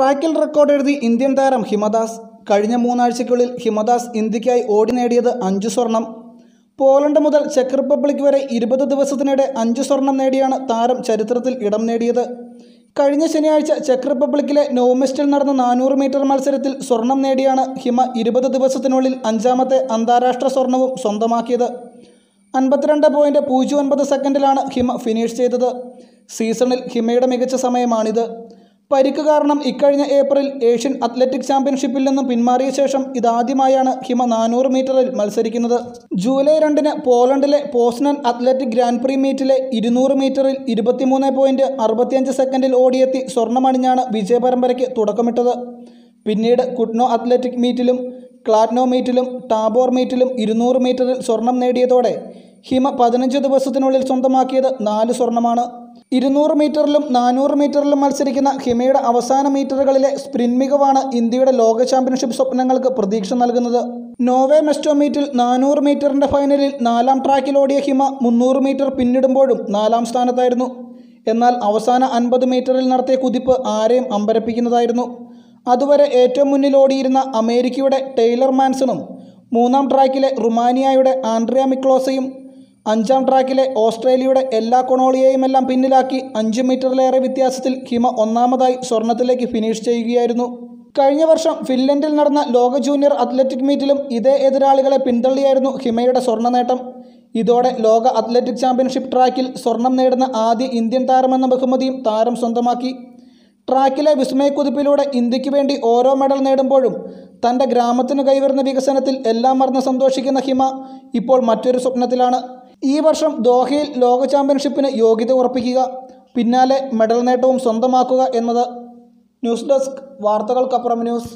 ട്രാക്കിൽ റെക്കോർഡ് എഴുതി ഇന്ത്യൻ താരം ഹിമദാസ്. കഴിഞ്ഞ മൂന്നാഴ്ചയ്ക്കുള്ളിൽ ഹിമദാസ് ഇന്ത്യക്കായി ഓടി നേടിയത് 5 സ്വർണം. പോളണ്ട് മുതൽ ചെക്ക് റിപ്പബ്ലിക് വരെ 20 ദിവസത്തിനിടെ 5 സ്വർണം നേടിയാണ് താരം ചരിത്രത്തിൽ ഇടം നേടിയത്. കഴിഞ്ഞ ശനിയാഴ്ച ചെക്ക് റിപ്പബ്ലിക്കിലെ നോമിസ്റ്റിൽ നടന്ന 400 മീറ്റർ മത്സരത്തിൽ സ്വർണം നേടിയാണ് ഹിമ 20 ദിവസത്തിനുള്ളിൽ 5ാമത്തെ അന്താരാഷ്ട്ര സ്വർണവും സ്വന്തമാക്കിയത്. 52.09 സെക്കൻഡിലാണ് ഹിമ ഫിനിഷ് ചെയ്തത്. സീസണിൽ ഹിമയുടെ മികച്ച സമയമാണിത്. പരിക്ക് കാരണം ഇക്കഴിഞ്ഞ ഏപ്രിൽ ഏഷ്യൻ അത്ലറ്റിക് ചാമ്പ്യൻഷിപ്പിൽ നിന്നും പിന്മാറിയ ശേഷം ഇതാദ്യമായാണ് ഹിമ 400 മീറ്ററിൽ മത്സരിക്കുന്നത്. ജൂലൈ 2-ന് പോളണ്ടിലെ പോസ്നൻ അത്ലറ്റിക് ഗ്രാൻഡ് പ്രീ മീറ്റിലെ 200 മീറ്ററിൽ 23.65 സെക്കൻഡിൽ ഓടിയെത്തി സ്വർണ്ണമണിഞ്ഞാണ് വിജയപരമ്പരയ്ക്ക് തുടക്കമിട്ടത്. പിന്നീട് കുട്നോ അത്ലറ്റിക് മീറ്റിലും ക്ലാറ്റ്നോ മീറ്റിലും ടാബോർ മീറ്റിലും 200 മീറ്ററിൽ സ്വർണം നേടിയതോടെ ഹിമ 15 ദിവസത്തിനുള്ളിൽ സ്വന്തമാക്കിയത് 4 സ്വർണമാണ്. 200 മീറ്ററിലും 400 മീറ്ററിലും മത്സരിക്കുന്ന ഹിമയുടെ അവസാന മീറ്ററുകളിലെ സ്പ്രിന്റ് മികവാണ് ഇന്ത്യയുടെ ലോക ചാമ്പ്യൻഷിപ്പ് സ്വപ്നങ്ങൾക്ക് പ്രതീക്ഷ നൽകുന്നത്. നോവേ മെസ്റ്റോ മീറ്റിൽ 400 മീറ്ററിൻ്റെ ഫൈനലിൽ 4-ാം ട്രാക്കിലോടിയ ഹിമ 300 മീറ്റർ പിന്നിടുമ്പോഴും 4-ാം സ്ഥാനത്തായിരുന്നു. എന്നാൽ അവസാന 50 മീറ്ററിൽ നടത്തിയ കുതിപ്പ് ആരെയും അമ്പരപ്പിക്കുന്നതായിരുന്നു. അതുവരെ ഏറ്റവും മുന്നിലോടിയിരുന്ന അമേരിക്കയുടെ ടെയ്ലർ മാൻസണും 3-ാം ട്രാക്കിലെ റുമാനിയായുടെ ആൻഡ്രിയ മിക്ലോസയും 5-ാം ട്രാക്കിലെ ഓസ്ട്രേലിയയുടെ എല്ലാ കൊണോളിയെയുമെല്ലാം പിന്നിലാക്കി 5 മീറ്ററിലേറെ വ്യത്യാസത്തിൽ ഹിമ ഒന്നാമതായി സ്വർണത്തിലേക്ക് ഫിനിഷ് ചെയ്യുകയായിരുന്നു. കഴിഞ്ഞ വർഷം ഫിൻലൻഡിൽ നടന്ന ലോക ജൂനിയർ അത്ലറ്റിക് മീറ്റിലും ഇതേ എതിരാളികളെ പിന്തള്ളിയായിരുന്നു ഹിമയുടെ സ്വർണ്ണ നേട്ടം. ഇതോടെ ലോക അത്ലറ്റിക് ചാമ്പ്യൻഷിപ്പ് ട്രാക്കിൽ സ്വർണം നേടുന്ന ആദ്യ ഇന്ത്യൻ താരമെന്ന ബഹുമതിയും താരം സ്വന്തമാക്കി. ട്രാക്കിലെ വിസ്മയക്കുതിപ്പിലൂടെ ഇന്ത്യക്ക് വേണ്ടി ഓരോ മെഡൽ നേടുമ്പോഴും തൻ്റെ ഗ്രാമത്തിനു കൈവരുന്ന വികസനത്തിൽ എല്ലാം മറന്ന് സന്തോഷിക്കുന്ന ഹിമ ഇപ്പോൾ മറ്റൊരു സ്വപ്നത്തിലാണ്. ഈ വർഷം ദോഹയിൽ ലോക ചാമ്പ്യൻഷിപ്പിന് യോഗ്യത ഉറപ്പിക്കുക, പിന്നാലെ മെഡൽ നേട്ടവും സ്വന്തമാക്കുക എന്നത്. ന്യൂസ് ഡെസ്ക്, വാർത്തകൾക്കപ്പുറം ന്യൂസ്.